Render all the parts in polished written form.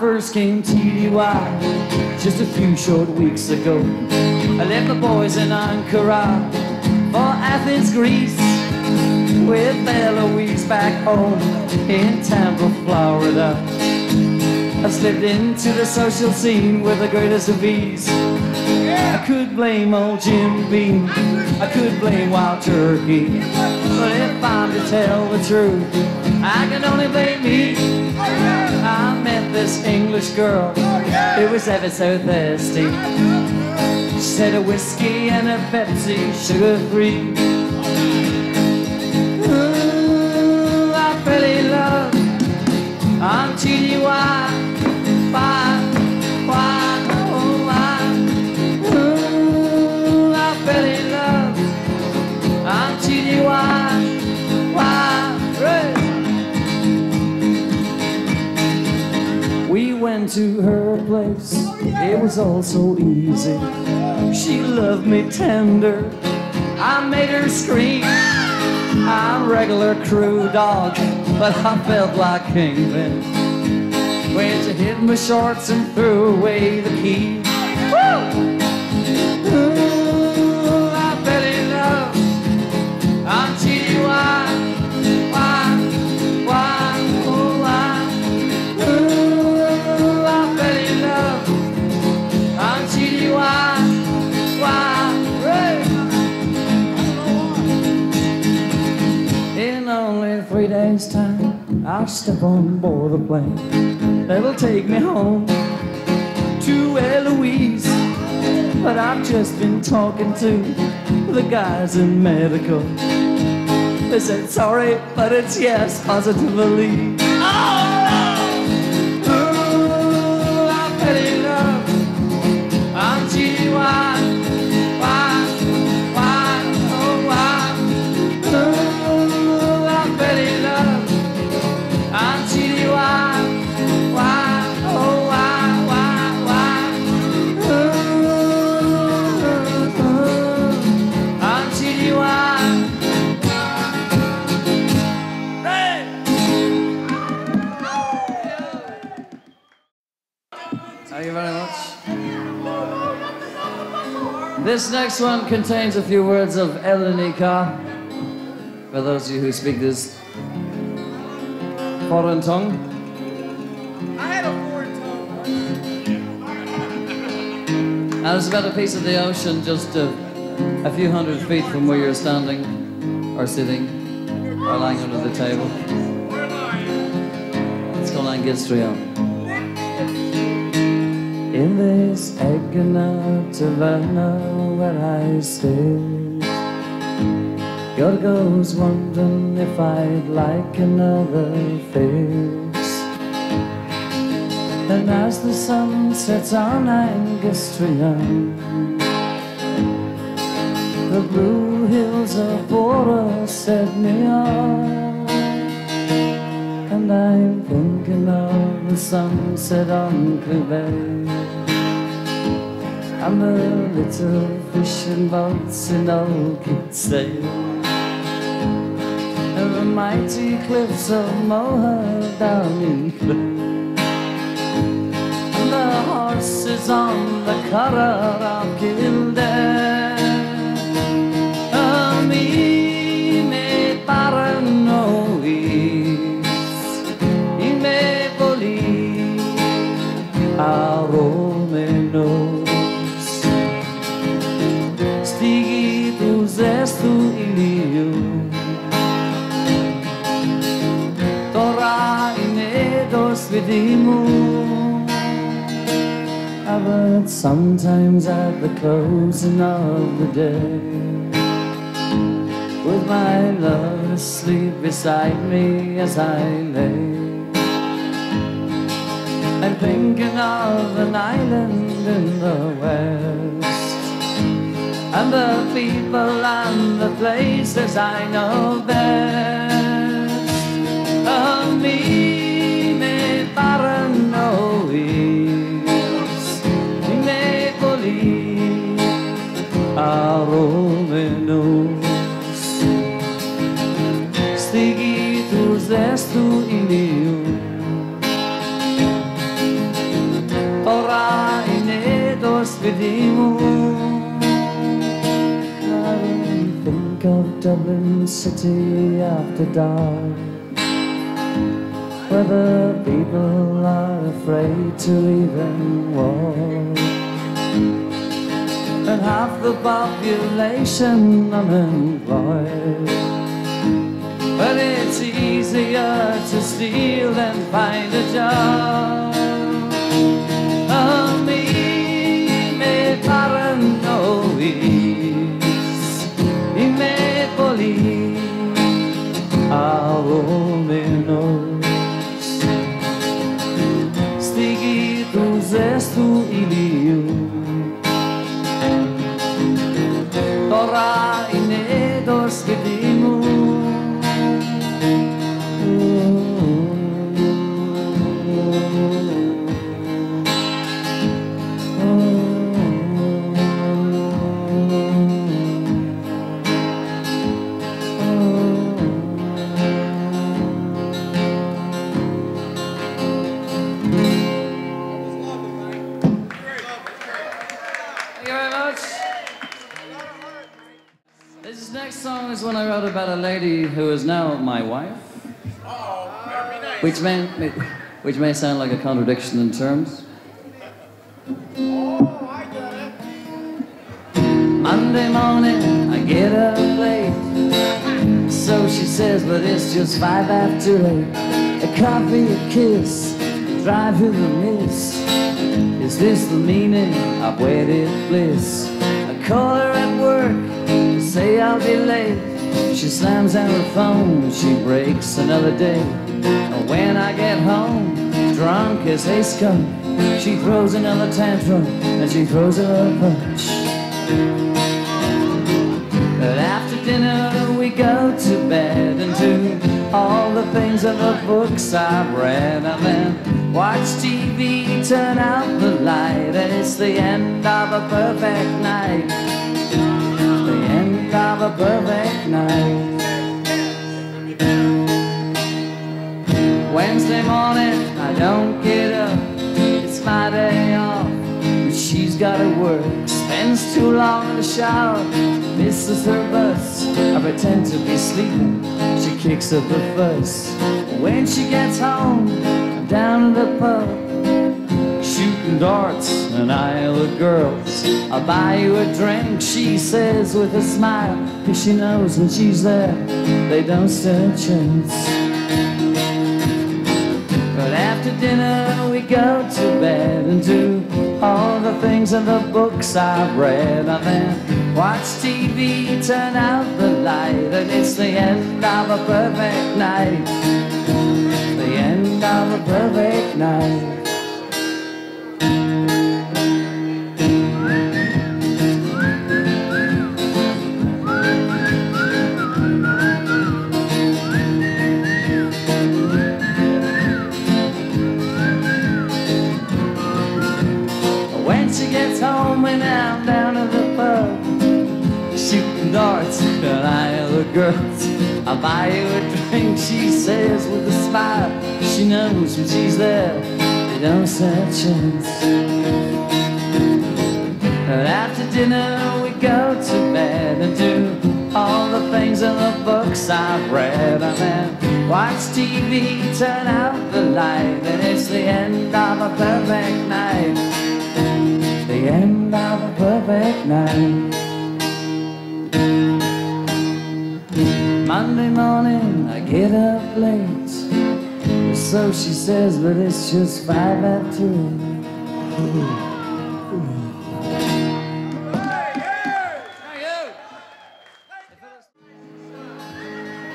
first came to TDY just a few short weeks ago. I left the boys in Ankara for Athens, Greece, with Eloise back home in Tampa, Florida. I slipped into the social scene with the greatest of ease. I could blame old Jim Beam, I could blame Wild Turkey, but if I'm to tell the truth, I can only blame me. I met this English girl who was ever so thirsty. She said a whiskey and a Pepsi, sugar-free. Ooh, I fell in love on TDY. We went to her place, it was all so easy. She loved me tender, I made her scream. I'm regular crew dog, but I felt like Kingpin when she hid my shorts and threw away the key. Woo! Ooh, I fell in love on TDY. Time I'll step on board the plane that'll take me home to Eloise, but I've just been talking to the guys in medical. They said sorry, but it's yes, positively. Oh, no! Ooh, I fell in love on TDY. This next one contains a few words of Elenika, for those of you who speak this foreign tongue. I had a foreign tongue. I was about a piece of the ocean just a few hundred feet from where you're standing, or sitting, or lying under the table. It's called Angistria. In this Aegina taverna where I stayed, Yorgo's wondering if I'd like another face. And as the sun sets on Angistria, the blue hills of Boros set me on. And I'm thinking of the sunset on Calvary, and the little fishing boats in old Kitsail, and the mighty cliffs of Moher down in blue, and the horses on the color of Kildare. Oh, me paranoid. Arromenos Stighi tu zestu ilio Torah inedos vidimu. But sometimes at the closing of the day, with my love asleep beside me as I lay, I'm thinking of an island in the west, and the people and the places I know best. Oh, me me paranois, me poli, aromenos, stigitus estu ilium. course we do. I only think of Dublin city after dark, where the people are afraid to even walk, and half the population unemployed. But it's easier to steal than find a job. A me made paranoids, he made police, our woman knows. Stiggy tu zestu iliu, Tora ine dorskedimu. When I wrote about a lady who is now my wife, oh, very nice. which may sound like a contradiction in terms. Oh, I get it. Monday morning I get up late, so she says, but it's just 5 after 8. A coffee, a kiss, a drive in the mist. Is this the meaning of wedded bliss? I call her at work, say I'll be late. She slams down her phone, she breaks another day. And when I get home, drunk as a skunk, she throws another tantrum, and she throws another punch. But after dinner we go to bed and do all the things in the books I've read. And then watch TV, turn out the light, and it's the end of a perfect night. Of a perfect night. Wednesday morning I don't get up, it's my day off, but she's gotta work. Spends too long in the shower, misses her bus. I pretend to be sleeping, she kicks up a fuss. When she gets home, I'm down in the pub, shooting darts, an aisle of girls. I'll buy you a drink, she says with a smile, cause she knows when she's there, they don't stand a chance. But after dinner we go to bed and do all the things in the books I've read. And then watch TV, turn out the light, and it's the end of a perfect night. The end of a perfect night. Darts, an aisle of girls. I'll buy you a drink, she says with a smile. She knows when she's there, they don't stand a chance. But after dinner we go to bed and do all the things in the books I've read. And then watch TV, turn out the light, and it's the end of a perfect night. The end of a perfect night. Monday morning I get up late, so she says, but it's just 5 after 8.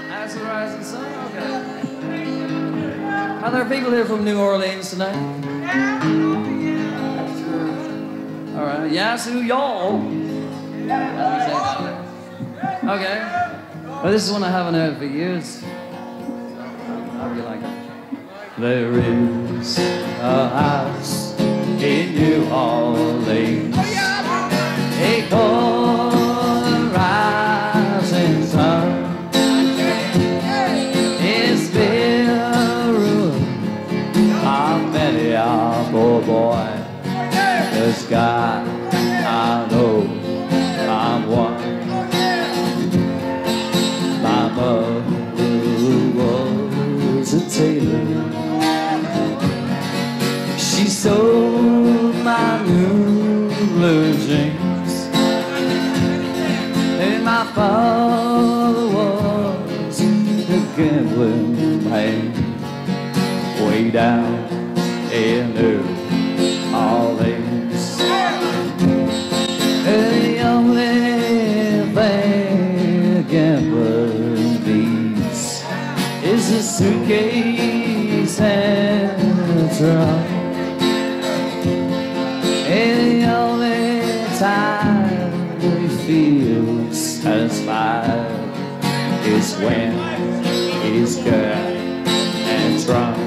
That's the rising sun. Okay. Are there people here from New Orleans tonight? Yeah. All right. Yazoo, y'all. Okay. Well, this is one I haven't heard for years. How do you like it? There is a house in New Orleans. They call the rising sun. It's been a ruin of many a poor boy. The sky. dreams. And my father was a gambling man, way down in New Orleans. And the only thing a gambler needs is a suitcase and a drum. Is when he's good and drunk.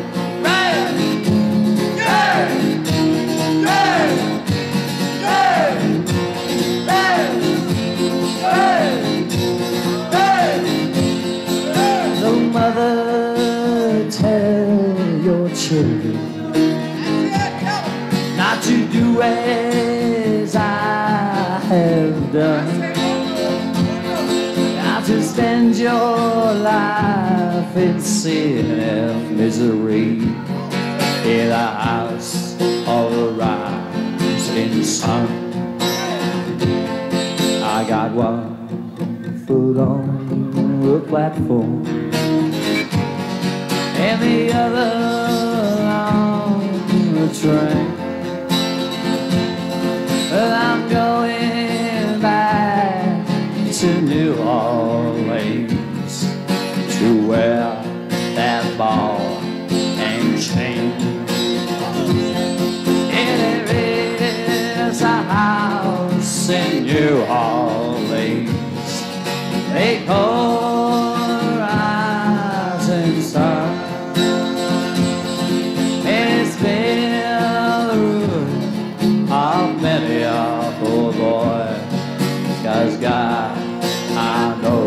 No mother, tell your children not to do as I have done. Spend your life in sin and misery, in a house of the rising sun. I got one foot on the platform and the other on the train, but I'm going back to New Orleans, to wear that ball and chain. And there is a house in New Orleans, they call the rising star. And it's been the ruin of many a poor boy, cause God, I know.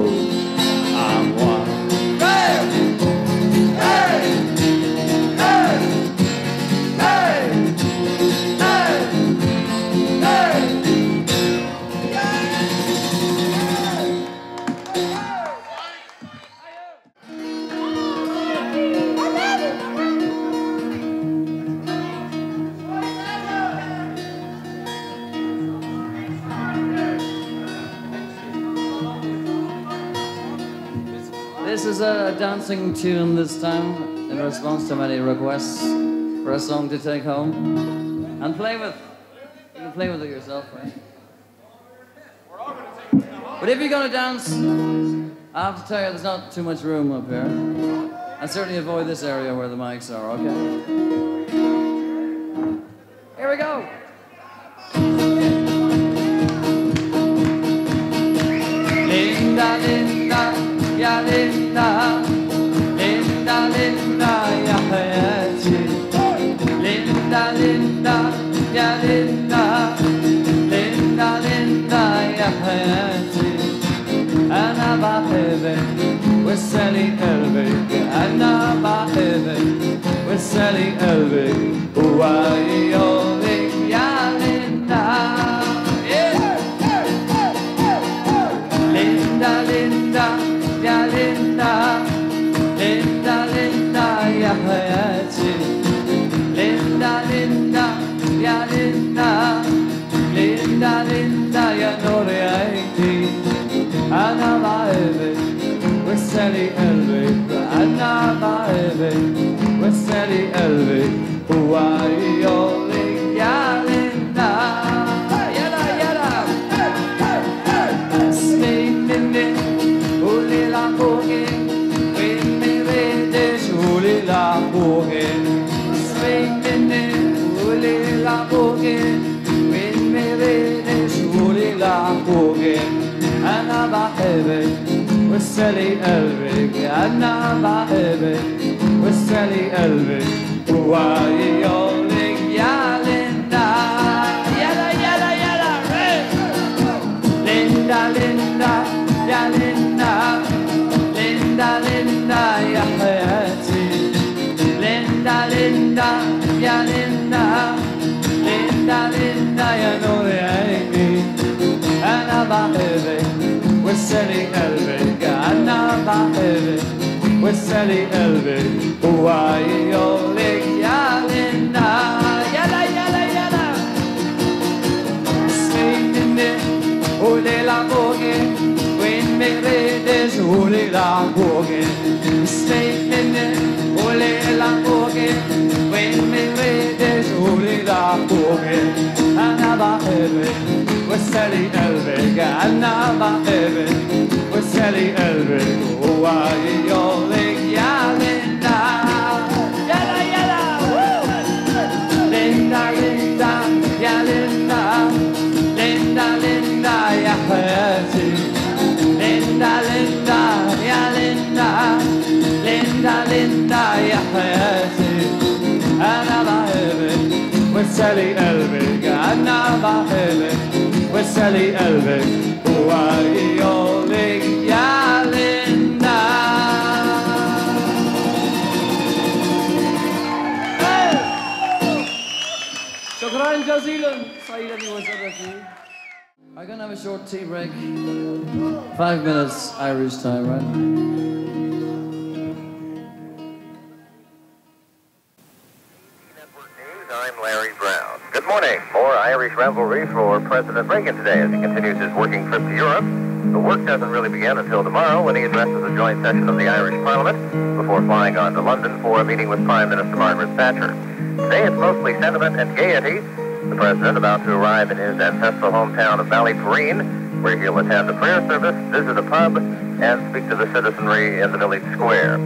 A dancing tune this time in response to many requests for a song to take home and play with. You can play with it yourself, right? But if you're going to dance, I have to tell you there's not too much room up here. And certainly avoid this area where the mics are, okay? Here we go! Linda, Linda, ya linda, linda, linda, ya hayachi. Linda, linda, ya linda, linda, linda, ya hayachi. Ana baheve, we're selling elvig. Ana baheve, we're selling elvig. Uwai oli, ya linda. Linda, linda. Ya linda, linda, linda, ya hayachi. Linda, linda, ya linda, linda, linda, ya nore aiti. Ana baebe, weseli elbe. Ana baebe, weseli elbe. Huai oli, ya linda. Yada, yada. Stay in it. Linda, Linda, ya Linda, Linda, Linda, ya hayati. Linda, Linda, ya Linda, Linda, Linda, ya nore aini. Ana baheve, weseli elbe. Ana baheve, weseli elbe. Uwai oli ya Linda. Yala, yala, yala. baby, there's a holy long walking. Stay in there, holy long walking. When me way, there's a holy long walking. Another heaven, we're Sally Elric. Another heaven, we're Sally Elric. Oh, are you your link? Yeah, Linda. Yalla, yalla, woo! Linda, Linda, yeah, Linda. Linda, Linda, ya hurti. Linda, Linda, ya Linda. Linda, Linda, ya hurti. Another heaven, we're Sally Elric. Another heaven, we're Sally Elric. Who are you holding, ya Linda? Shukran jazilan. I'm gonna have a short tea break. 5 minutes Irish time, right? Network News, I'm Larry Brown. Good morning. More Irish revelry for President Reagan today as he continues his working trip to Europe. The work doesn't really begin until tomorrow when he addresses a joint session of the Irish Parliament before flying on to London for a meeting with Prime Minister Margaret Thatcher. Today it's mostly sentiment and gaiety. The president about to arrive in his ancestral hometown of Ballyporeen, where he'll attend a prayer service, visit a pub, and speak to the citizenry in the village square.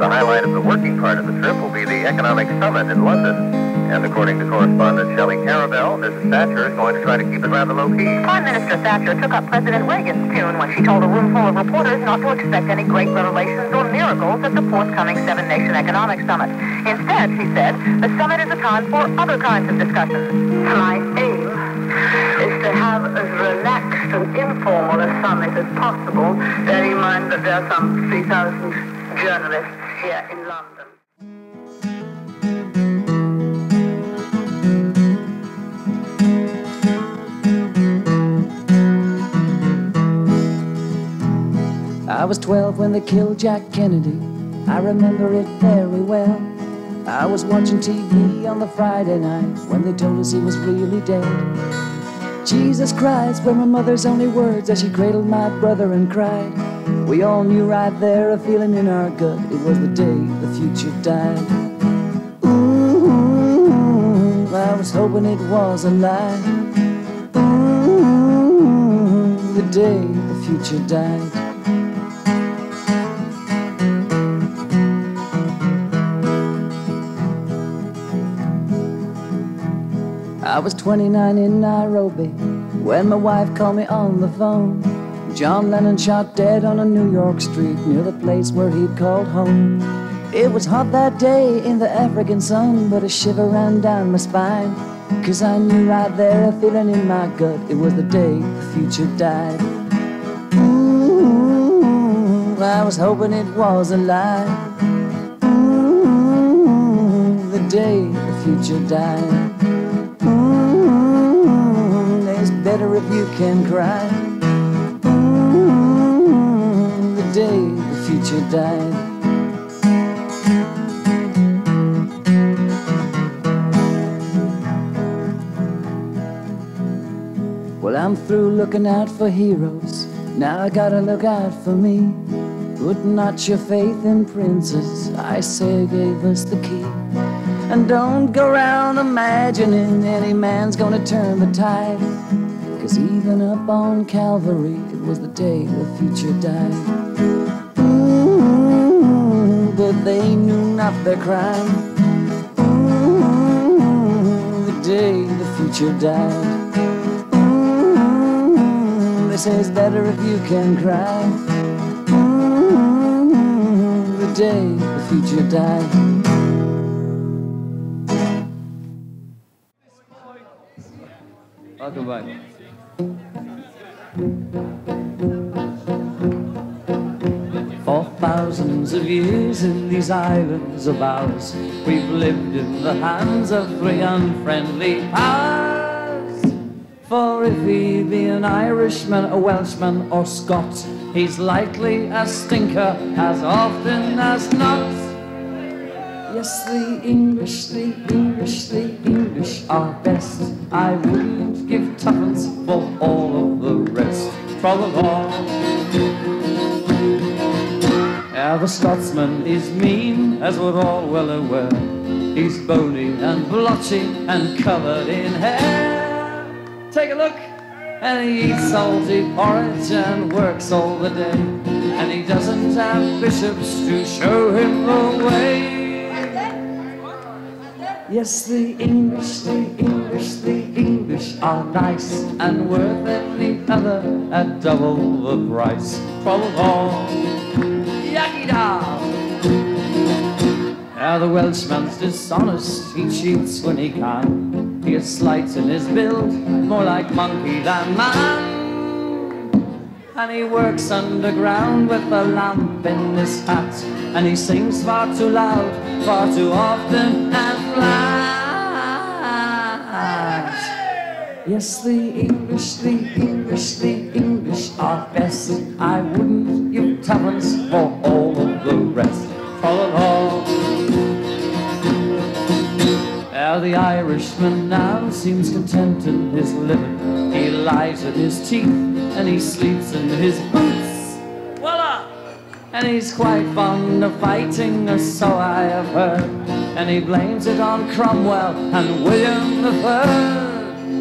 The highlight of the working part of the trip will be the economic summit in London. And according to correspondent Shelley Carabelle, Mrs. Thatcher is going to try to keep it rather low-key. Prime Minister Thatcher took up President Reagan's tune when she told a room full of reporters not to expect any great revelations or miracles at the forthcoming seven-nation economic summit. Instead, she said, the summit is a time for other kinds of discussions. My aim is to have as relaxed and informal a summit as possible, bearing in mind that there are some 3,000 journalists here in London. I was 12 when they killed Jack Kennedy. I remember it very well. I was watching TV on the Friday night when they told us he was really dead. Jesus Christ were my mother's only words as she cradled my brother and cried. We all knew right there a feeling in our gut. It was the day the future died. Ooh, I was hoping it was a lie. Ooh, the day the future died. I was 29 in Nairobi when my wife called me on the phone. John Lennon shot dead on a New York street near the place where he'd called home. It was hot that day in the African sun, but a shiver ran down my spine, 'cause I knew right there a feeling in my gut. It was the day the future died. Ooh, I was hoping it was a lie. Ooh, the day the future died. Better if you can cry. Ooh, the day the future died. Well, I'm through looking out for heroes. Now I gotta look out for me. Put not your faith in princes. I say gave us the key. And don't go round imagining any man's gonna turn the tide. Even up on Calvary, it was the day the future died. Ooh, but they knew not their crime. Ooh, the day the future died. Ooh, they say it's better if you can cry. Ooh, the day the future died. Welcome back. For thousands of years in these islands of ours, we've lived in the hands of three unfriendly powers. For if he be an Irishman, a Welshman, or Scot, he's likely a stinker as often as not. Yes, the English are best. I wouldn't give tuppence for all of the rest. Tra-la-la. Now the Scotsman is mean, as we're all well aware. He's bony and blotchy and covered in hair. Take a look. And he eats salty porridge and works all the day. And he doesn't have bishops to show him the way. Yes, the English are nice, and worth any other at double the price. Follow on, yakida. Now the Welshman's dishonest, he cheats when he can. He is slight in his build, more like monkey than man. And he works underground with a lamp in his hat. And he sings far too loud, far too often, and flat. Yes, the English are best. I wouldn't give tuppence for all of the rest. Follow all. Now the Irishman now seems content in his living. He lies in his teeth and he sleeps in his boots. And he's quite fond of fighting, or so I have heard. And he blames it on Cromwell and William the Third.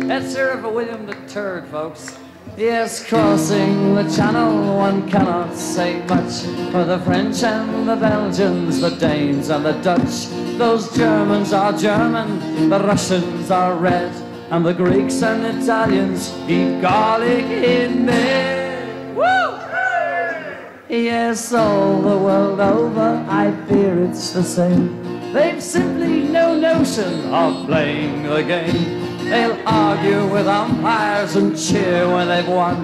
Let's hear it for William the Third, folks. Yes, crossing the Channel, one cannot say much. For the French and the Belgians, the Danes and the Dutch. Those Germans are German, the Russians are red. And the Greeks and Italians eat garlic in bed. Woo! Yes, all the world over, I fear it's the same. They've simply no notion of playing the game. They'll argue with umpires and cheer when they've won.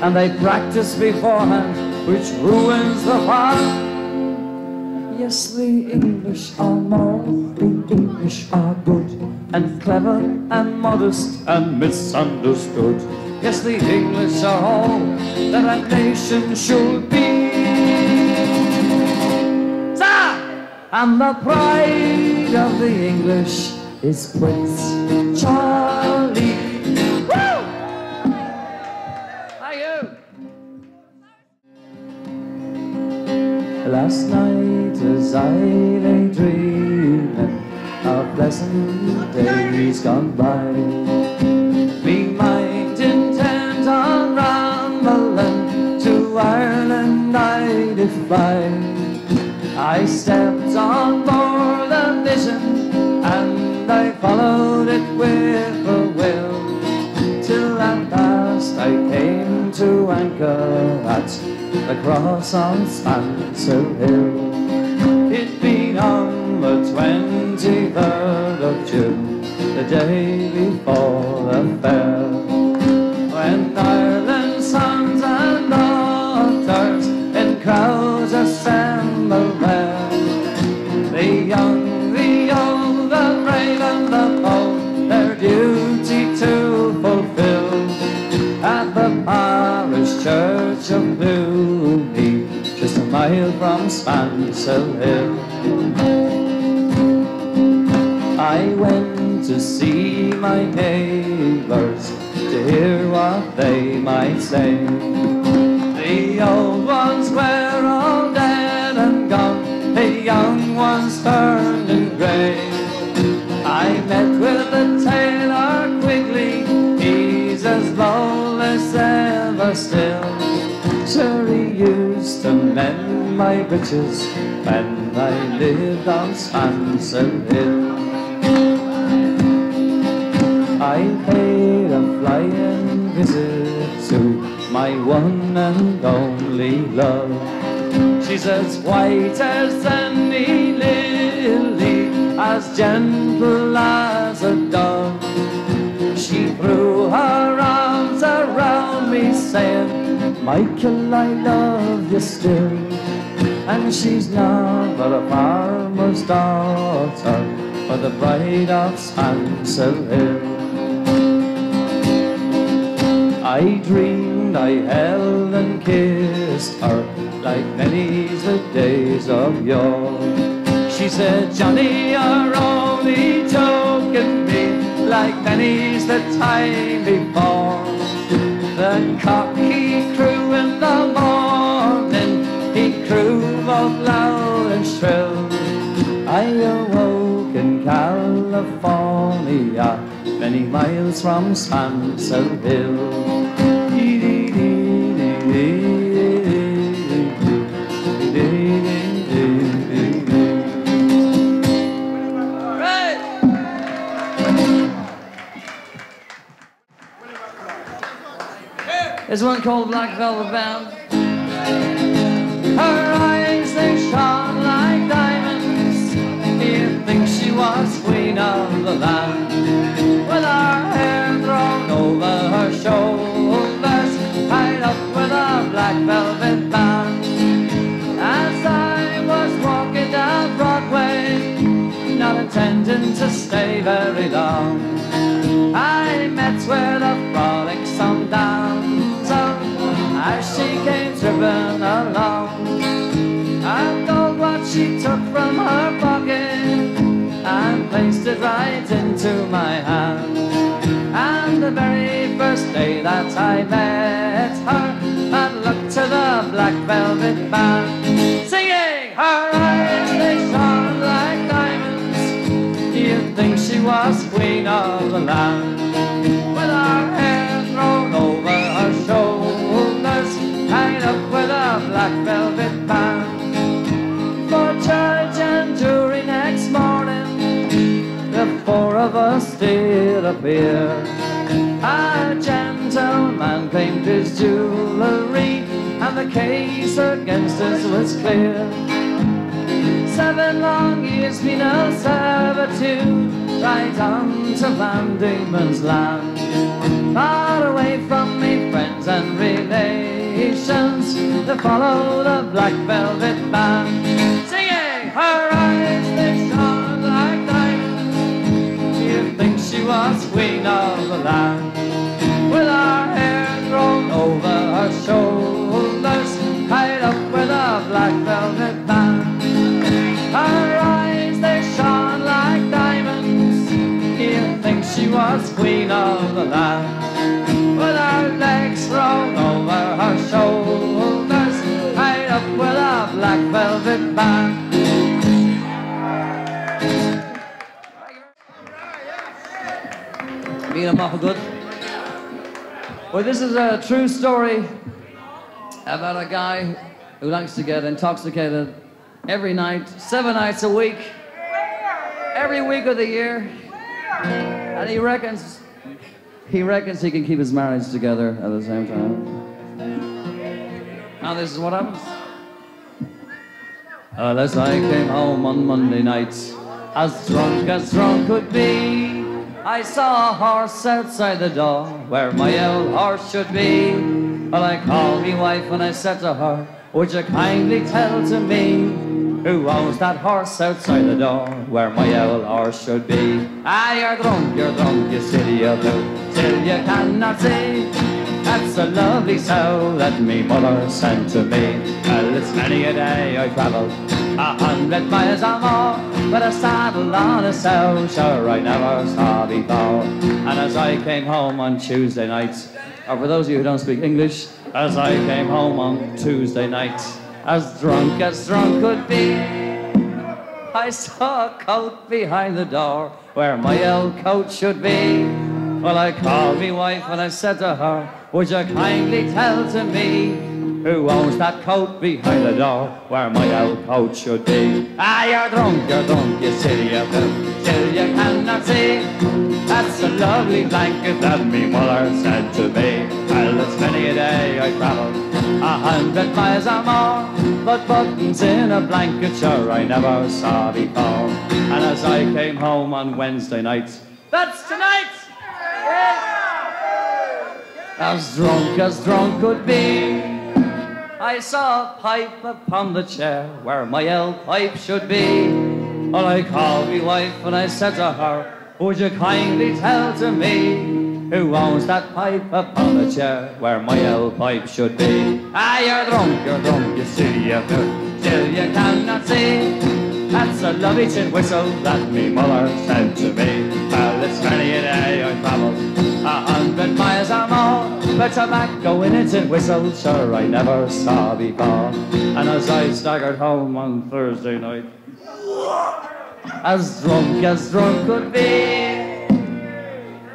And they practice beforehand, which ruins the fun. Yes, the English are moral, the English are good, and clever and modest and misunderstood. Yes, the English are all that a nation should be. And the pride of the English is Prince Charlie. Woo! Thank you. Last night as I lay dreaming, a pleasant day's gone by. Me mind intent on rambling, to Ireland I did fly. I stepped on board a vision, and I followed it with a will, till at last I came to anchor at the cross on Spancil Hill. It'd been on the 23rd of June, the day before the fair, when Ireland's sons and daughters in crowds assembled there. The young, the old, the brave and the bold, their duty to fulfill. At the parish church of Newry, just a mile from Spancil Hill. I went to see my neighbours, to hear what they might say. The old ones were all dead and gone, the young ones turned and grey. I met with a tailor quickly, he's as bold as ever still. Sure, he used to mend my breeches when I lived on Spancil Hill. I paid a flying visit to my one and only love. She's as white as any lily, as gentle as a dove. She threw her arms around me, saying, Michael, I love you still. And she's now but a farmer's daughter, but the bride of Spancil Hill. I dreamed I held and kissed her, like many's the days of yore. She said, Johnny, you're only joking me, like many's the time before. The cock he crew in the morning, he crew both loud. many miles from Spancil Hill. There's one called Black Velvet Band. Her eyes, they shone like diamonds. You'd think she was queen of the land. With her hair thrown over her shoulders, tied up with a black velvet band. As I was walking down Broadway, not intending to stay very long, I met with a frolicsome dance. As she came tripping along, a gold watch she took from her pocket and placed it right into my hand. And the very first day that I met her, I looked to the black velvet band, singing. Her eyes, they shone like diamonds. You'd think she was queen of the land. With her hair thrown over her shoulders, tied up with a black velvet band. For church and jury next morning, the four of us did appear. A gentleman claimed his jewelry, and the case against us was clear. 7 long years penal servitude, right on to Van Diemen's Land. Far away from me, friends and relations, to follow the black velvet band, singing. Her eyes, they shone like diamonds. You'd think she was queen of the land. With her hair thrown over her shoulders, tied up with a black velvet band. Her eyes, they shone like diamonds. You'd think she was queen of the land. With her legs thrown over her shoulders, with a black velvet band. Mean them awful good. Well, this is a true story about a guy who likes to get intoxicated every night, 7 nights a week, every week of the year, and he reckons he can keep his marriage together at the same time. Now this is what happens. Unless I came home on Monday night, as drunk could be, I saw a horse outside the door where my old horse should be. Well, I called me wife and I said to her, would you kindly tell to me who owns that horse outside the door where my old horse should be? Ah, you're drunk, you silly old fool, till you cannot see. That's a lovely soul that me mother sent to me. Well, it's many a day I travelled 100 miles or more, but a saddle on a sow, sure I never saw before. And as I came home on Tuesday night, or for those of you who don't speak English, as I came home on Tuesday night, as drunk could be, I saw a coat behind the door where my old coat should be. Well, I called me wife and I said to her, would you kindly tell to me who owns that coat behind the door where my old coat should be? Ah, you're drunk, you silly old fool, till you cannot see. That's a lovely blanket that me mother said to me. Well, it's many a day I travelled 100 miles or more, but buttons in a blanket sure I never saw before. And as I came home on Wednesday night, that's tonight! As drunk could be, I saw a pipe upon the chair where my old pipe should be. Well, I called me wife and I said to her, would you kindly tell to me who owns that pipe upon the chair where my old pipe should be? Ah, you're drunk, you silly old fool, till you cannot see. That's a lovely tin whistle that me mother sent to me. Well, it's many a day I travelled 100 miles or more, but tobacco in a tin whistle sure I never saw before. And as I staggered home on Thursday night, as drunk could be,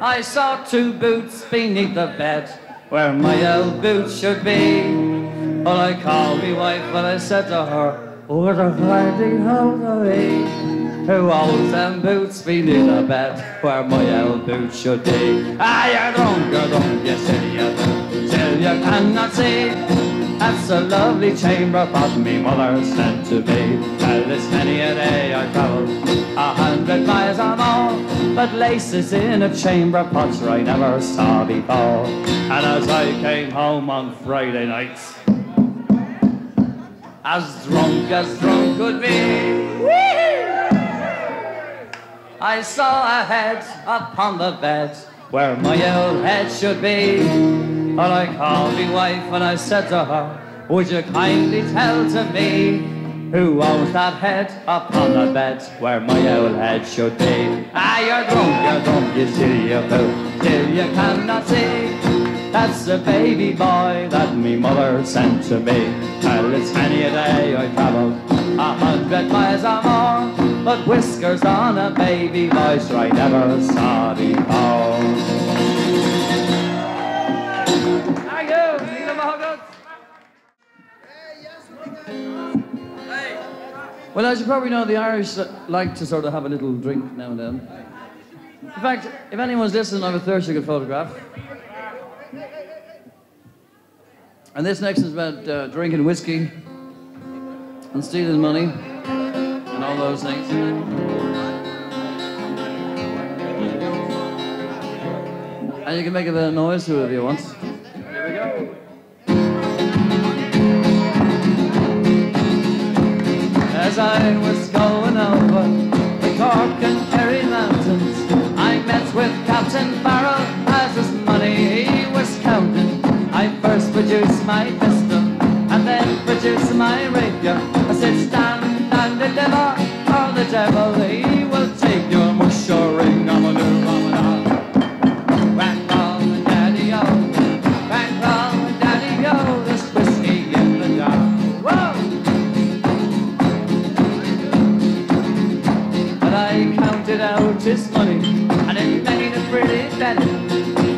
I saw two boots beneath the bed where my old boots should be. Well, I called me wife and I said to her, what a finding hold of me. Who holds them boots beneath the bed where my old boots should be? Ah, you're drunk, you silly idiot, till you cannot see. That's a lovely chamber that me mother sent to me. Well, this many a day I travelled 100 miles or more, but laces in a chamber potter I never saw before. And as I came home on Friday nights, as drunk could be, I saw a head upon the bed where my old head should be. And I called me wife and I said to her, would you kindly tell to me who owns that head upon the bed where my old head should be? Ah, you're drunk, you silly fool, till you cannot see. That's the baby boy that me mother sent to me. Well, it's many a day I travelled 100 miles or more, but whiskers on a baby boy sure I never saw before. Well, as you probably know, the Irish like to sort of have a little drink now and then. In fact, if anyone's listening, I have a 30-second photograph. And this next is about drinking whiskey and stealing money and all those things. And you can make a bit of noise to it if you want. Here we go. As I was going over the Cork and Kerry mountains, I met with Captain Barrow as his money he was counting. I first produced my pistol and then produced my rapier. I said, stand and deliver, or the devil he will take you. Mushering on a new Ramadan. Whack all and daddy o, whack all and daddy o, there's whiskey in the jar. I counted out his money and it made a pretty penny.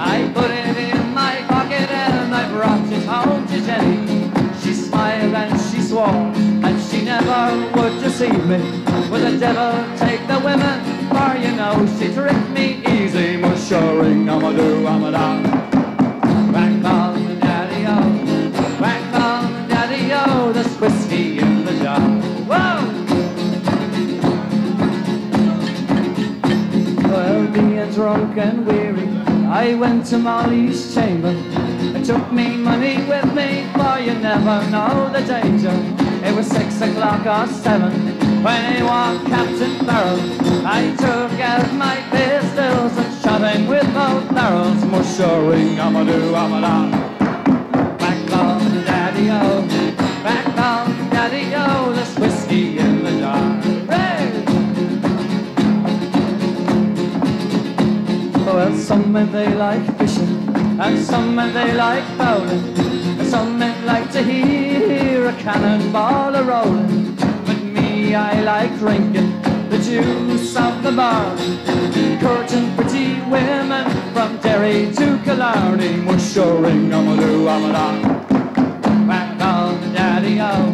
I put it in my pocket and I brought it home to Jenny. She smiled and she swore and she never would deceive me. Will the devil take the women? For you know she tricked me easy. Mushering, I'm a do, I'm a da. Whack on the daddy o, whack on the daddy o, there's whiskey in the jar. Whoa! Well, being drunk and weary, I went to Molly's chamber. I took me money with me, for you never know the danger. It was 6 o'clock or 7 when I walked Captain Barrow. I took out my pistols and shot him with both barrels. Mushering, I'm a do, I'm a da. Back on the daddy-o, back on the daddy-o, there's whiskey in the jar. Hey! Well, some men they like fishing, and some men they like bowling, and some men like to hear a cannonball a-rolling. But me, I like drinking the juice of the bar, courting pretty women from Derry to Killarney. Mushering, I'm a do, I'm a da. Whack on the daddy-o,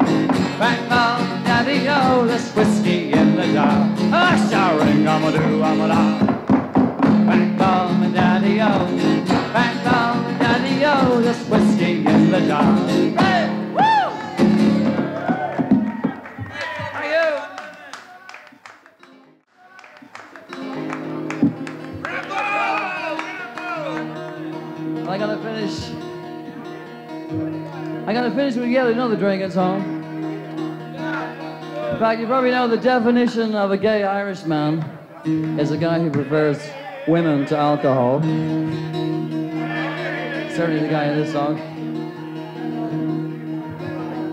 whack on the daddy-o, there's whiskey in the jar. Ah, showering, I'm a do, I'm a da. Back on the daddy-o, back on the daddy-o, there's whiskey in the jar. Hey! Woo! Thank you! Bravo! I gotta finish with yet another drinking song. In fact, you probably know the definition of a gay Irish man is a guy who prefers women to alcohol. Certainly the guy in this song.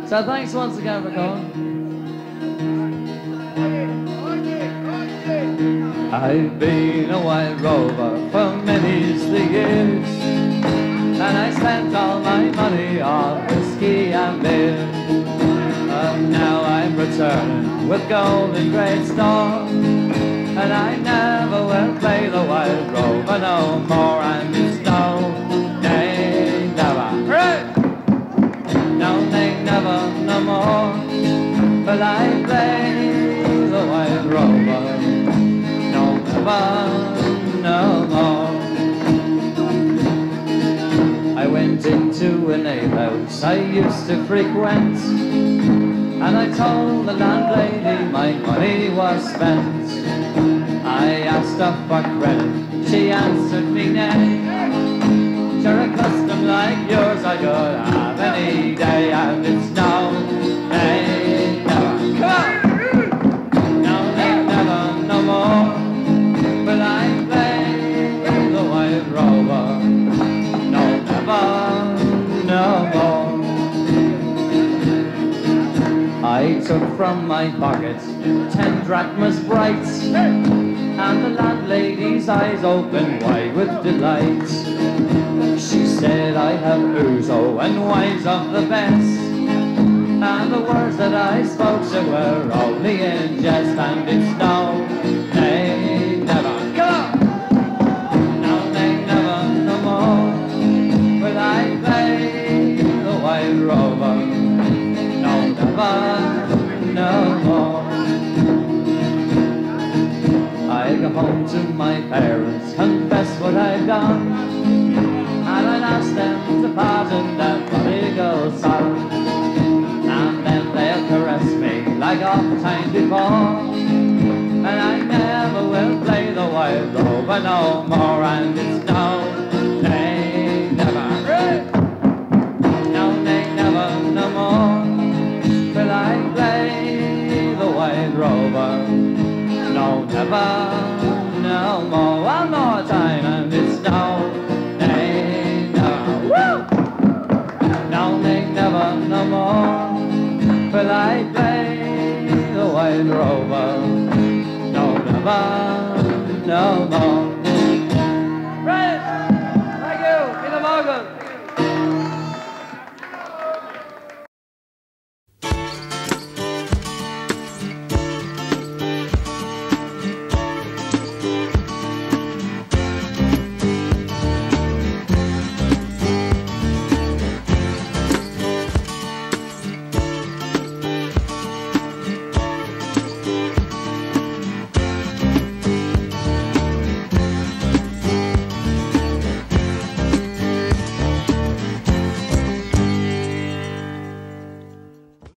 So thanks once again for calling. I've been a wild rover for many years, and I spent all my money on whiskey and beer. But now I'm returning with golden great store. and I never will play the wild rover no more. I'm just no, nay, never. Right. No, nay, never, no more. But I play the wild rover no, never, no more. I went into an alehouse I used to frequent, and I told the landlady my money was spent. I asked her for credit, she answered me nay. Sure, a custom like yours I could have any day. And it's now, nay, never. Come on! No, nay, never, no more. But I play the wild rover. No, never, no more. I took from my pocket 10 drachmas bright, and the landlady's eyes opened wide with delight. She said, I have ouzo and wines of the best, and the words that I spoke to were only in jest. And it's now, nay, never. Come on! No, nay, never, no more. Will I play the wild rover? No, never, no more. I go home to my parents, confess what I've done, and I'd ask them to pardon that prodigal son. And then they'll caress me like oft times before, and I never will play the wild rover no more. And it's now, nay, never. No, nay, never, no more. But I play wild rover, no, never, no more. One more time, and it's now, nay, never. Woo! No, nay, never, no more. Will I play the wild rover? No, never.